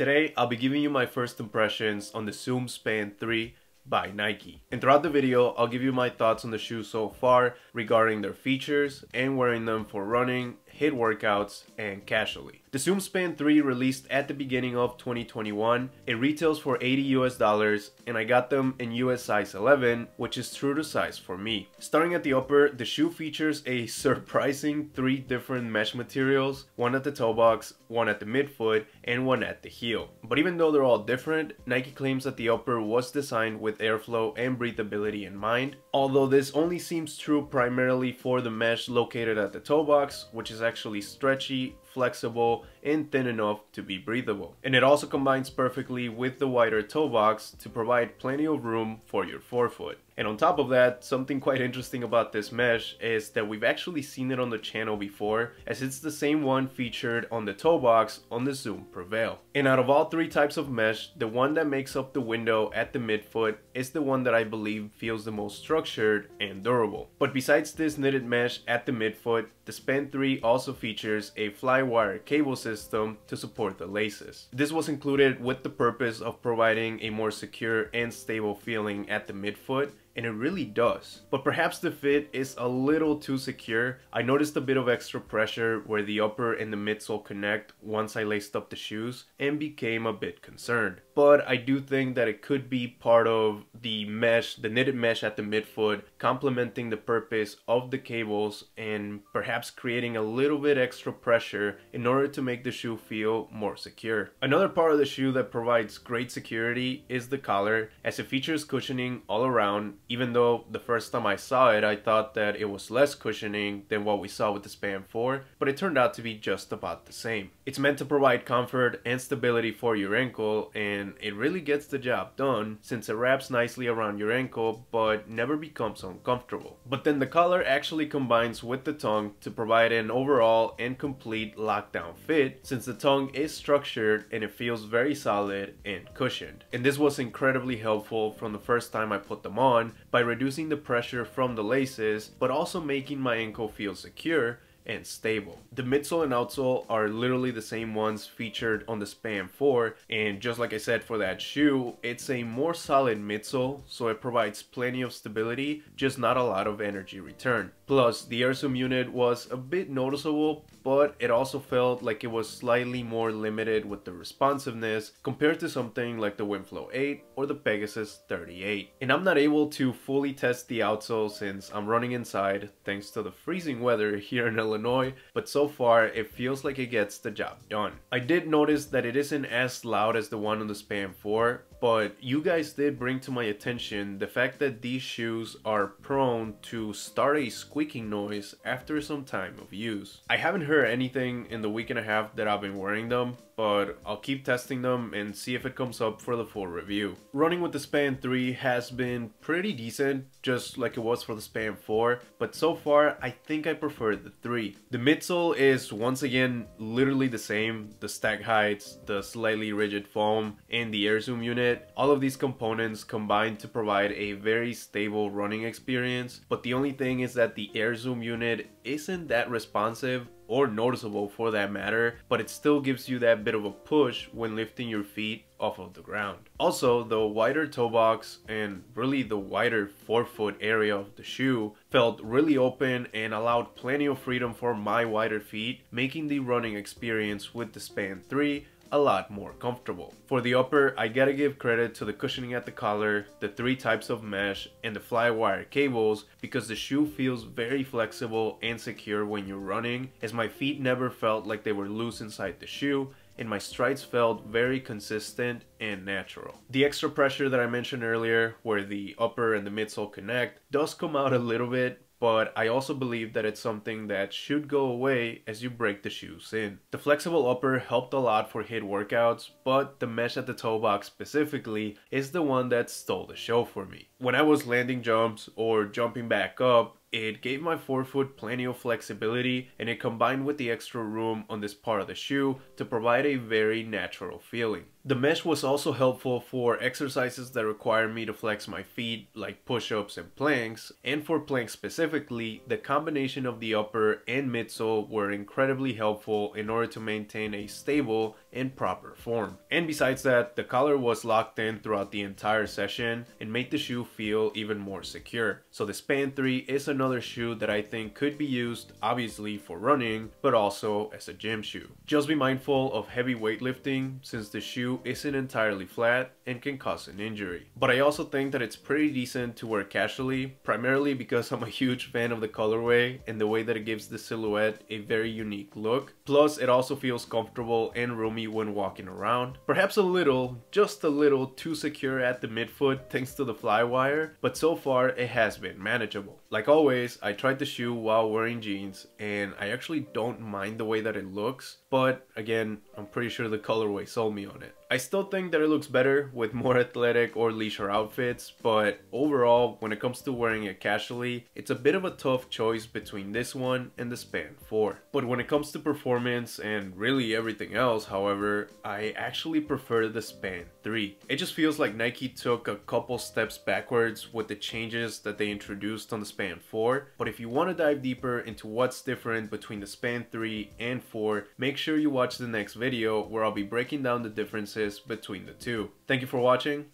Today, I'll be giving you my first impressions on the Zoom Span 3 by Nike. And throughout the video, I'll give you my thoughts on the shoe so far regarding their features and wearing them for running, HIIT workouts, and casually. The Zoom Span 3 released at the beginning of 2021. It retails for $80 US, and I got them in US size 11, which is true to size for me. Starting at the upper, the shoe features a surprising 3 different mesh materials, one at the toe box, one at the midfoot, and one at the heel. But even though they're all different, Nike claims that the upper was designed with airflow and breathability in mind, although this only seems true primarily for the mesh located at the toe box, which is actually stretchy, flexible, and thin enough to be breathable. And it also combines perfectly with the wider toe box to provide plenty of room for your forefoot. And on top of that, something quite interesting about this mesh is that we've actually seen it on the channel before, as it's the same one featured on the toe box on the Zoom Prevail. And out of all 3 types of mesh, the one that makes up the window at the midfoot is the one that I believe feels the most structured and durable. But besides this knitted mesh at the midfoot, the Span 3 also features a flywire cable system to support the laces. This was included with the purpose of providing a more secure and stable feeling at the midfoot, and it really does. But perhaps the fit is a little too secure. I noticed a bit of extra pressure where the upper and the midsole connect once I laced up the shoes and became a bit concerned. But I do think that it could be part of the mesh, the knitted mesh at the midfoot, complementing the purpose of the cables and perhaps creating a little bit extra pressure in order to make the shoe feel more secure. Another part of the shoe that provides great security is the collar, as it features cushioning all around. Even though the first time I saw it, I thought that it was less cushioning than what we saw with the Span 4, but it turned out to be just about the same. It's meant to provide comfort and stability for your ankle, and it really gets the job done since it wraps nicely around your ankle but never becomes uncomfortable. But then the collar actually combines with the tongue to provide an overall and complete lockdown fit, since the tongue is structured and it feels very solid and cushioned. And this was incredibly helpful from the first time I put them on, by reducing the pressure from the laces, but also making my ankle feel secure and stable. The midsole and outsole are literally the same ones featured on the Span 4, and just like I said for that shoe, it's a more solid midsole, so it provides plenty of stability, just not a lot of energy return. Plus, the Air Zoom unit was a bit noticeable, but it also felt like it was slightly more limited with the responsiveness compared to something like the Winflo 8 or the Pegasus 38. And I'm not able to fully test the outsole since I'm running inside thanks to the freezing weather here in Illinois, but so far it feels like it gets the job done. I did notice that it isn't as loud as the one on the Span 4, but you guys did bring to my attention the fact that these shoes are prone to start a squeaking noise after some time of use. I haven't heard anything in the week and a half that I've been wearing them, but I'll keep testing them and see if it comes up for the full review. Running with the Span 3 has been pretty decent, just like it was for the Span 4, but so far I think I prefer the 3. The midsole is once again literally the same, the stack heights, the slightly rigid foam, and the Air Zoom unit. All of these components combine to provide a very stable running experience, but the only thing is that the Air Zoom unit isn't that responsive or noticeable for that matter, but it still gives you that bit of a push when lifting your feet off of the ground. Also, the wider toe box and really the wider forefoot area of the shoe felt really open and allowed plenty of freedom for my wider feet, making the running experience with the Span 3 a lot more comfortable. For the upper, I gotta give credit to the cushioning at the collar, the 3 types of mesh, and the flywire cables, because the shoe feels very flexible and secure when you're running, as my feet never felt like they were loose inside the shoe, and my strides felt very consistent and natural. The extra pressure that I mentioned earlier, where the upper and the midsole connect, does come out a little bit, but I also believe that it's something that should go away as you break the shoes in. The flexible upper helped a lot for HIIT workouts, but the mesh at the toe box specifically is the one that stole the show for me. When I was landing jumps or jumping back up, it gave my forefoot plenty of flexibility, and it combined with the extra room on this part of the shoe to provide a very natural feeling. The mesh was also helpful for exercises that require me to flex my feet, like push-ups and planks, and for planks specifically, the combination of the upper and midsole were incredibly helpful in order to maintain a stable in proper form. And besides that, the collar was locked in throughout the entire session and made the shoe feel even more secure. So the Span 3 is another shoe that I think could be used obviously for running, but also as a gym shoe. Just be mindful of heavy weightlifting since the shoe isn't entirely flat and can cause an injury. But I also think that it's pretty decent to wear casually, primarily because I'm a huge fan of the colorway and the way that it gives the silhouette a very unique look. Plus, it also feels comfortable and roomy when walking around. Perhaps a little, just a little too secure at the midfoot thanks to the fly wire, but so far it has been manageable. Like always, I tried the shoe while wearing jeans and I actually don't mind the way that it looks, but again, I'm pretty sure the colorway sold me on it. I still think that it looks better with more athletic or leisure outfits, but overall, when it comes to wearing it casually, it's a bit of a tough choice between this one and the Span 4. But when it comes to performance and really everything else, however, I actually prefer the Span 3. It just feels like Nike took a couple steps backwards with the changes that they introduced on the Span 4, but if you want to dive deeper into what's different between the Span 3 and 4, make sure you watch the next video where I'll be breaking down the differences between the two. Thank you for watching.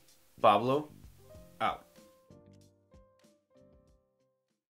Pablo, out.